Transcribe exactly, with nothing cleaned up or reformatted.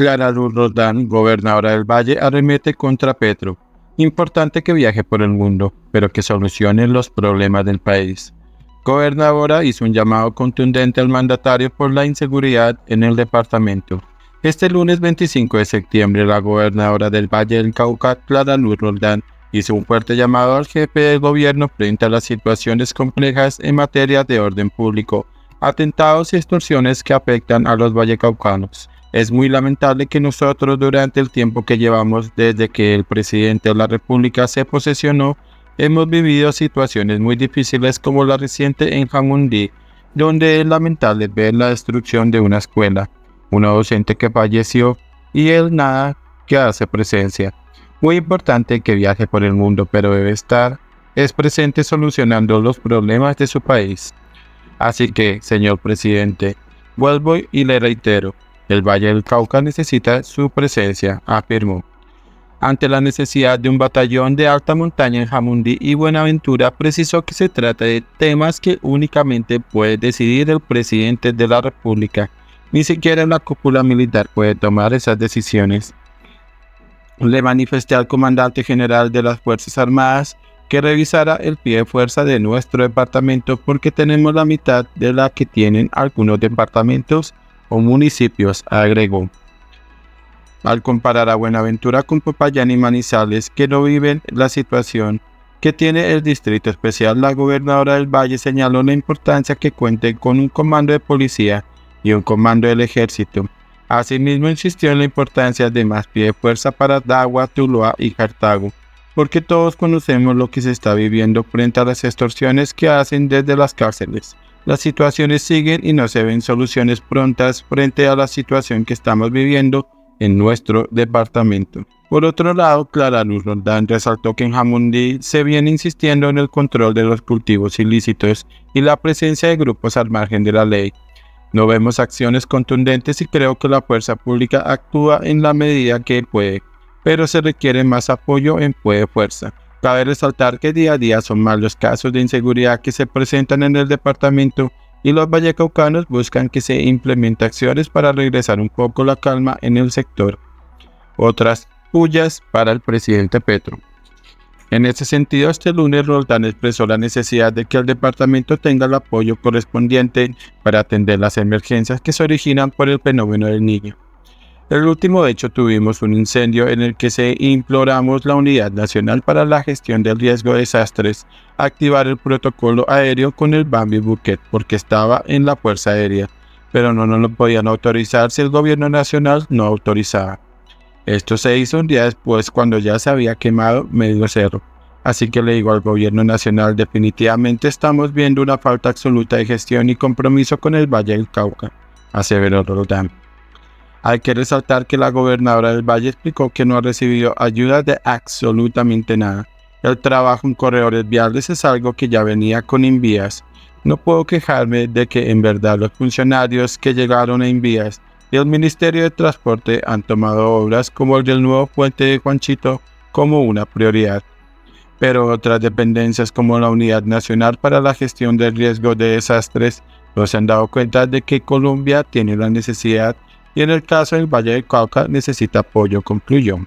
Clara Luz Roldán, gobernadora del Valle, arremete contra Petro. Importante que viaje por el mundo, pero que solucione los problemas del país. Gobernadora hizo un llamado contundente al mandatario por la inseguridad en el departamento. Este lunes veinticinco de septiembre, la gobernadora del Valle del Cauca, Clara Luz Roldán, hizo un fuerte llamado al jefe del gobierno frente a las situaciones complejas en materia de orden público, atentados y extorsiones que afectan a los vallecaucanos. Es muy lamentable que nosotros, durante el tiempo que llevamos desde que el presidente de la República se posesionó, hemos vivido situaciones muy difíciles como la reciente en Jamundí, donde es lamentable ver la destrucción de una escuela, una docente que falleció y él nada que hace presencia. Muy importante que viaje por el mundo, pero debe estar es presente solucionando los problemas de su país. Así que, señor presidente, vuelvo y le reitero, el Valle del Cauca necesita su presencia, afirmó. Ante la necesidad de un batallón de alta montaña en Jamundí y Buenaventura, precisó que se trata de temas que únicamente puede decidir el presidente de la República. Ni siquiera la cúpula militar puede tomar esas decisiones. Le manifesté al comandante general de las Fuerzas Armadas que revisara el pie de fuerza de nuestro departamento porque tenemos la mitad de la que tienen algunos departamentos o municipios, agregó. Al comparar a Buenaventura con Popayán y Manizales, que no viven la situación que tiene el Distrito Especial, la gobernadora del Valle señaló la importancia que cuenten con un comando de policía y un comando del ejército. Asimismo, insistió en la importancia de más pie de fuerza para Dagua, Tuluá y Cartago, porque todos conocemos lo que se está viviendo frente a las extorsiones que hacen desde las cárceles. Las situaciones siguen y no se ven soluciones prontas frente a la situación que estamos viviendo en nuestro departamento. Por otro lado, Clara Luz Roldán resaltó que en Jamundí se viene insistiendo en el control de los cultivos ilícitos y la presencia de grupos al margen de la ley. No vemos acciones contundentes y creo que la fuerza pública actúa en la medida que puede, pero se requiere más apoyo en pie de fuerza. Cabe resaltar que día a día son más los casos de inseguridad que se presentan en el departamento y los vallecaucanos buscan que se implementen acciones para regresar un poco la calma en el sector. Otras pullas para el presidente Petro. En ese sentido, este lunes Roldán expresó la necesidad de que el departamento tenga el apoyo correspondiente para atender las emergencias que se originan por el fenómeno del Niño. El último hecho tuvimos un incendio en el que se imploramos la Unidad Nacional para la Gestión del Riesgo de Desastres activar el protocolo aéreo con el Bambi Bucket porque estaba en la Fuerza Aérea, pero no nos lo podían autorizar si el gobierno nacional no autorizaba. Esto se hizo un día después cuando ya se había quemado medio cerro, así que le digo al gobierno nacional, definitivamente estamos viendo una falta absoluta de gestión y compromiso con el Valle del Cauca, aseveró Roldán. Hay que resaltar que la gobernadora del Valle explicó que no ha recibido ayuda de absolutamente nada. El trabajo en corredores viales es algo que ya venía con Invías. No puedo quejarme de que en verdad los funcionarios que llegaron a Invías y el Ministerio de Transporte han tomado obras como el del nuevo puente de Juanchito como una prioridad. Pero otras dependencias como la Unidad Nacional para la Gestión del Riesgo de Desastres no se han dado cuenta de que Colombia tiene la necesidad y en el caso del Valle del Cauca necesita apoyo, concluyó.